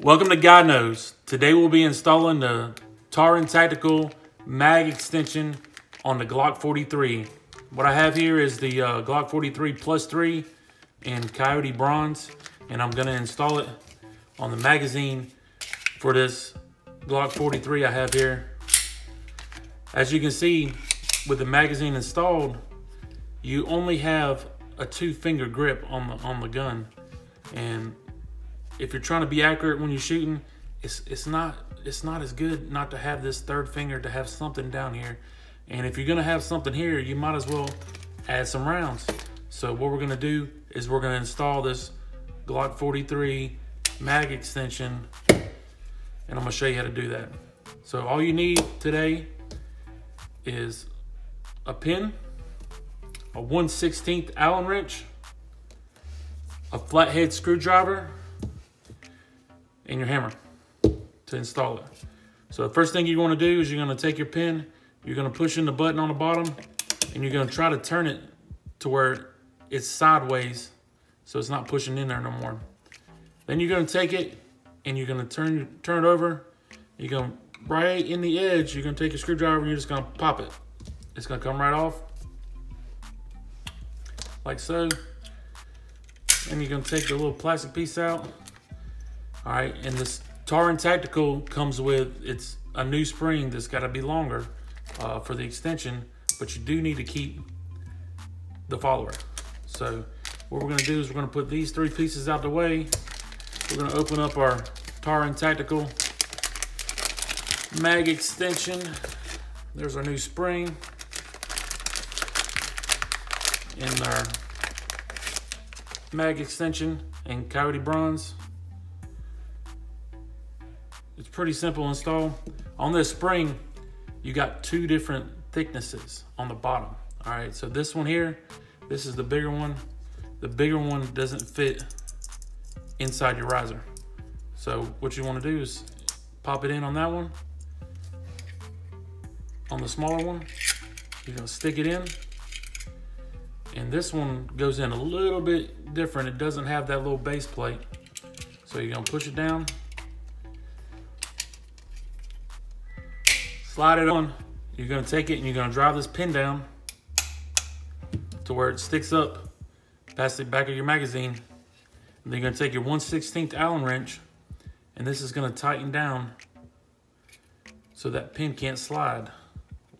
Welcome to Guy Knows. Today we'll be installing the Taran Tactical mag extension on the Glock 43. What I have here is the Glock 43 Plus 3 in Coyote Bronze, and I'm going to install it on the magazine for this Glock 43 I have here. As you can see, with the magazine installed, you only have a 2-finger grip on the gun, and if you're trying to be accurate when you're shooting, it's not as good not to have this third finger, to have something down here. And if you're gonna have something here, you might as well add some rounds. So what we're gonna do is we're gonna install this Glock 43 mag extension, and I'm gonna show you how to do that. So all you need today is a pin, a 1/16 Allen wrench, a flathead screwdriver, and your hammer to install it. So the first thing you want to do is you're going to take your pin, you're going to push in the button on the bottom, and you're going to try to turn it to where it's sideways so it's not pushing in there no more. Then you're going to take it and you're going to turn it over. You're going to, right in the edge, you're going to take your screwdriver and you're just going to pop it. It's going to come right off like so. And you're going to take the little plastic piece out. All right, and this Taran Tactical comes with, it's a new spring that's got to be longer for the extension, but you do need to keep the follower. So what we're going to do is we're going to put these three pieces out the way. We're going to open up our Taran Tactical mag extension. There's our new spring and our mag extension in Coyote Bronze. It's pretty simple install. On this spring, you got two different thicknesses on the bottom. All right, so this one here, this is the bigger one. The bigger one doesn't fit inside your riser. So what you want to do is pop it in on that one. On the smaller one, you're going to stick it in. And this one goes in a little bit different. It doesn't have that little base plate. So you're going to push it down. Slide it on, you're gonna take it and you're gonna drive this pin down to where it sticks up past the back of your magazine. And then you're gonna take your 1/16 Allen wrench, and this is gonna tighten down so that pin can't slide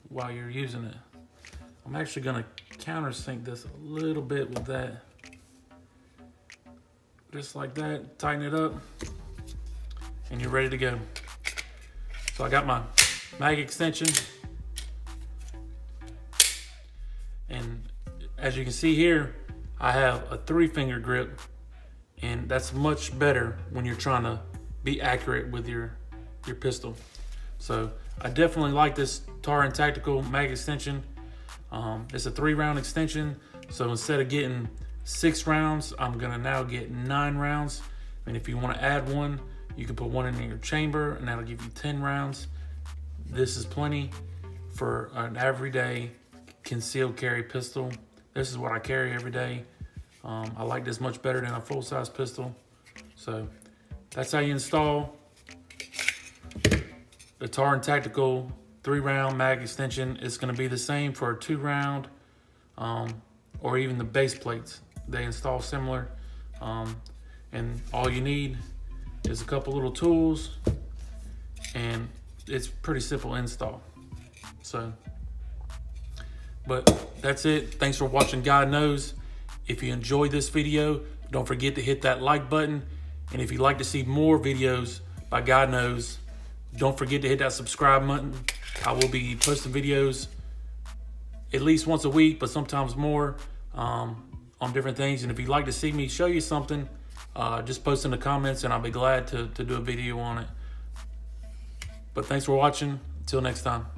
while you're using it. I'm actually gonna countersink this a little bit with that. Just like that, tighten it up, and you're ready to go. So I got my mag extension, and as you can see here, I have a 3-finger grip, and that's much better when you're trying to be accurate with your pistol. So I definitely like this Taran Tactical mag extension. It's a 3-round extension, so instead of getting 6 rounds, I'm gonna now get 9 rounds. And if you want to add one, you can put one in your chamber, and that'll give you 10 rounds. This is plenty for an everyday concealed carry pistol. This is what I carry every day. I like this much better than a full-size pistol. So that's how you install the Taran Tactical 3-round mag extension. It's going to be the same for a 2-round or even the base plates. They install similar. And all you need is a couple little tools, and it's pretty simple install. So, but that's it. Thanks for watching Guy Knows. If you enjoyed this video, don't forget to hit that like button. And if you'd like to see more videos by Guy Knows, don't forget to hit that subscribe button. I will be posting videos at least once a week, but sometimes more on different things. And if you'd like to see me show you something, just post in the comments and I'll be glad to do a video on it. But thanks for watching. Until next time.